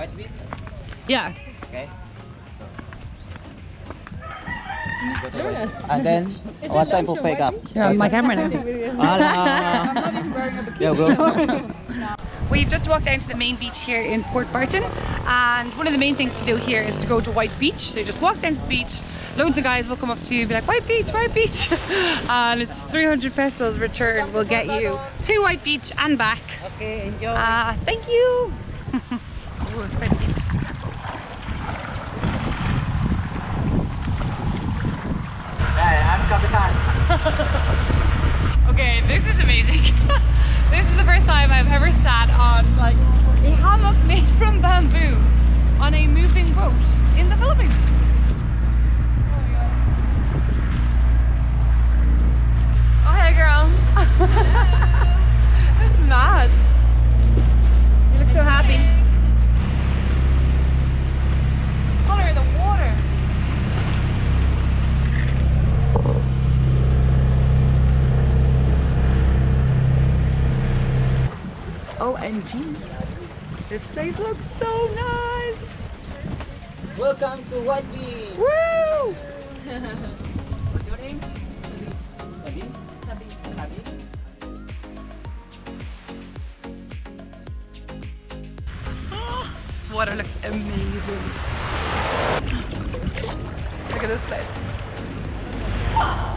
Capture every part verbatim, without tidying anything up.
White Beach? Yeah. Okay. And then, Isn't what time we'll pick up? Yeah, my camera now. I'm not even wearing a bikini. Yeah, we'll. We've just walked down to the main beach here in Port Barton, and one of the main things to do here is to go to White Beach. So you just walk down to the beach, loads of guys will come up to you and be like, White Beach, White Beach. And it's three hundred pesos return will get you to White Beach and back. Okay, enjoy. Uh, thank you. Oh, it's quite deep. Okay, this is amazing. This is the first time I've ever sat on like a hammock made from bamboo on a moving boat in the Philippines. Oh, hey girl. That's mad. You look so happy. The color of the water. O M G, this place looks so nice! Welcome to White Beach! Woo! What's your name? Sabi? Sabi. Sabi. Oh, this water looks amazing! Look at this place! Wow.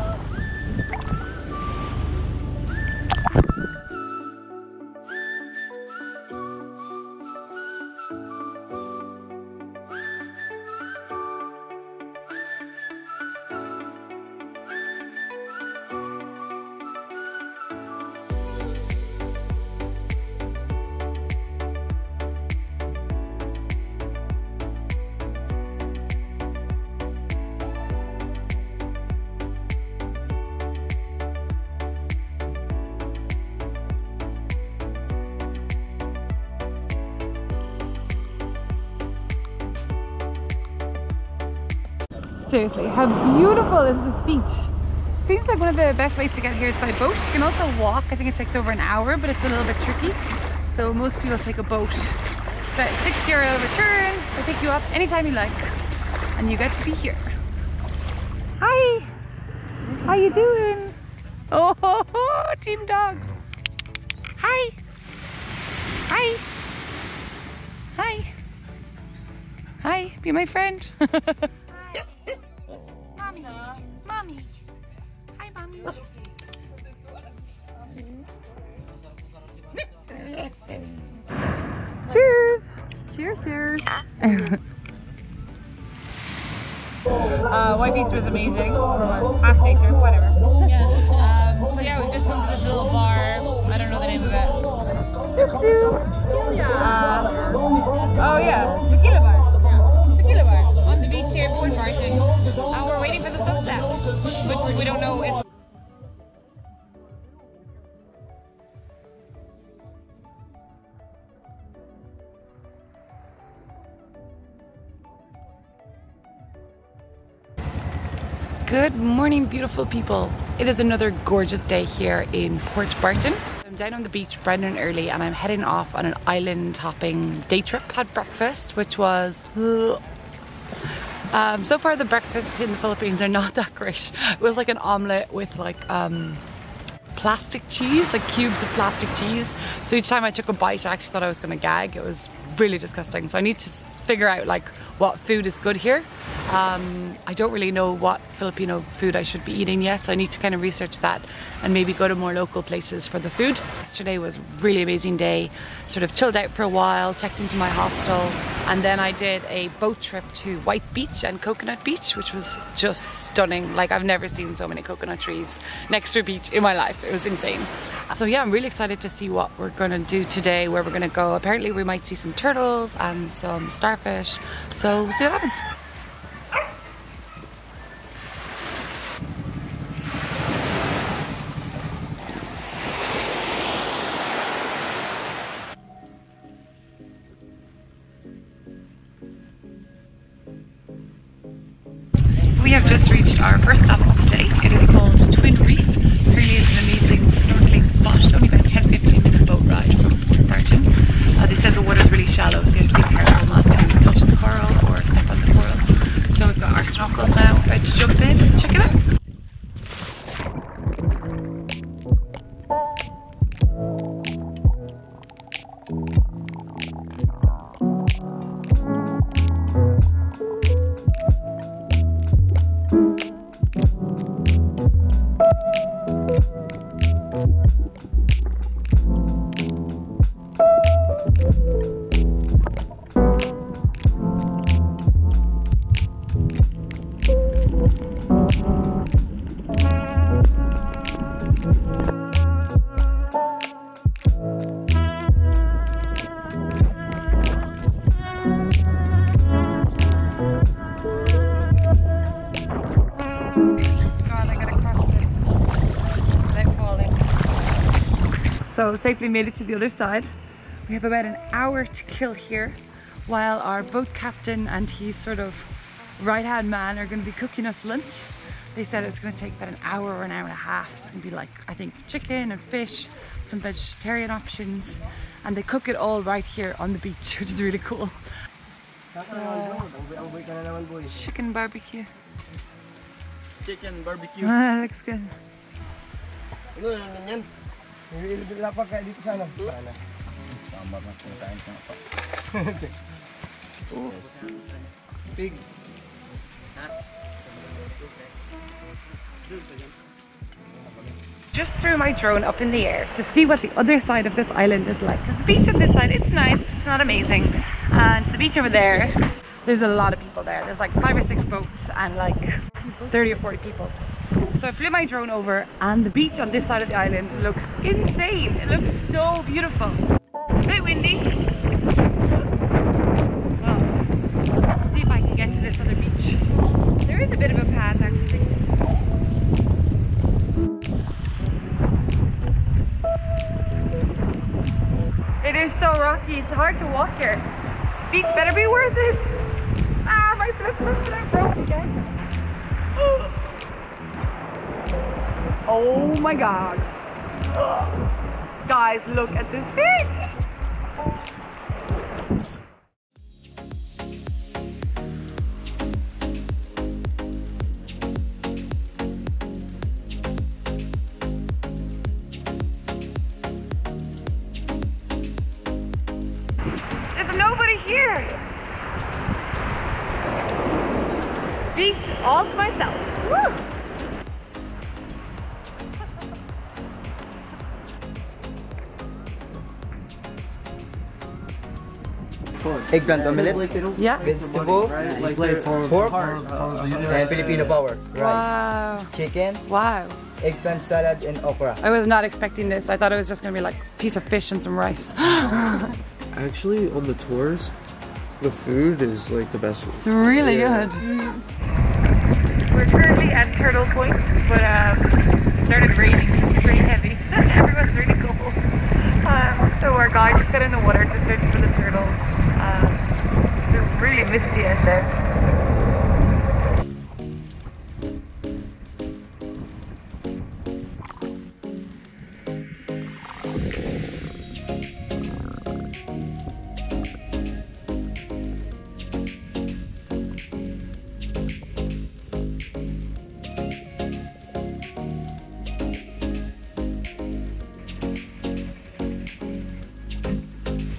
Seriously, how beautiful is this beach? Seems like one of the best ways to get here is by boat. You can also walk. I think it takes over an hour, but it's a little bit tricky. So most people take a boat. But six euro return. They pick you up anytime you like, and you get to be here. Hi, how you doing? Oh, ho, ho, team dogs. Hi, hi, hi, hi. Be my friend. Mommy. Hi, Mommy. Cheers. Cheers, cheers. uh, White Beach was amazing. Half nature, whatever. Yeah. Um, so yeah, we've just come to this little bar. I don't know the name of it. Tequila. Uh, oh yeah, tequila bar. Yeah. Tequila bar. Beach here, Port Barton. Uh, we're waiting for the sunset, but we don't know if. Good morning, beautiful people. It is another gorgeous day here in Port Barton. I'm down on the beach bright and early, and I'm heading off on an island hopping day trip. Had breakfast, which was. Um, so far the breakfasts in the Philippines are not that great. It was like an omelette with like um, plastic cheese, like cubes of plastic cheese. So each time I took a bite I actually thought I was going to gag. It was really disgusting. So I need to figure out like what food is good here. Um, I don't really know what Filipino food I should be eating yet, so I need to kind of research that and maybe go to more local places for the food. Yesterday was a really amazing day, sort of chilled out for a while, checked into my hostel, and then I did a boat trip to White Beach and Coconut Beach, which was just stunning. Like I've never seen so many coconut trees next to a beach in my life. It was insane. So yeah, I'm really excited to see what we're going to do today, where we're going to go. Apparently we might see some turtles and some starfish, so we'll see what happens. We have just reached our first stop of the day. It is called Twin Reef. Really is an amazing snorkeling spot. It's only about ten fifteen minute boat ride from Port Barton. Uh, they said the water's really shallow, so you have to be careful. So safely made it to the other side. We have about an hour to kill here while our boat captain and his sort of right-hand man are going to be cooking us lunch. They said it's going to take about an hour or an hour and a half. It's going to be like, I think, chicken and fish, some vegetarian options, and they cook it all right here on the beach, which is really cool. So, chicken barbecue. Chicken barbecue. Ah, looks good. Pig. Just threw my drone up in the air to see what the other side of this island is like. Because the beach on this side, it's nice, it's not amazing. And the beach over there, there's a lot of people there. There's like five or six boats and like thirty or forty people. So I flew my drone over and the beach on this side of the island looks insane. It looks so beautiful. A bit windy. Well, let's see if I can get to this other beach. There is a bit of a path actually. It is so rocky, it's hard to walk here. This beach better be worth it. Ah, my flip-flops are broken again. Oh my god. Ugh. Guys, look at this beach! There's nobody here! Beach all to myself. Woo! Eggplant omelette, yeah. Vegetable, yeah. Like pork, pork uh, and Filipino power, rice, wow. Chicken, wow. Eggplant salad and okra. I was not expecting this. I thought it was just going to be like a piece of fish and some rice. Actually, on the tours, the food is like the best one. It's really yeah. good. Mm. We're currently at Turtle Point, but um, it started raining. It's pretty heavy. Everyone's really cold. Um, so our guy just got in the water to search for the turtles. Um, it's really misty out there.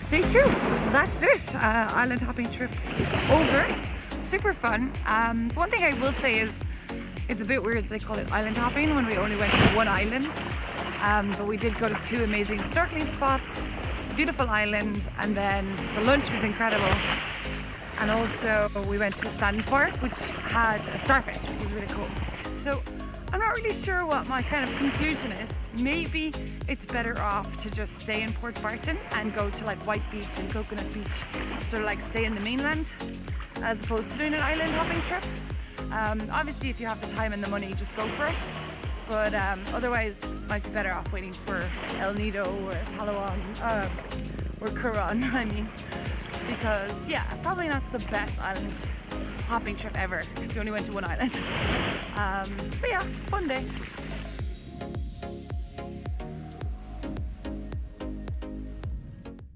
Stay tuned. That's it. Uh, island hopping trip over. Super fun. Um, one thing I will say is it's a bit weird they call it island hopping when we only went to one island, um, but we did go to two amazing snorkeling spots, beautiful island, and then the lunch was incredible, and also we went to a sand park which had a starfish, which is really cool. So I'm not really sure what my kind of conclusion is. Maybe it's better off to just stay in Port Barton and go to like White Beach and Coconut Beach, sort of like stay in the mainland as opposed to doing an island hopping trip. Um, obviously if you have the time and the money, just go for it, but um, otherwise might be better off waiting for El Nido or Palawan uh, or Coron, I mean, because yeah, probably not the best island hopping trip ever because we only went to one island. Um, but yeah, fun day.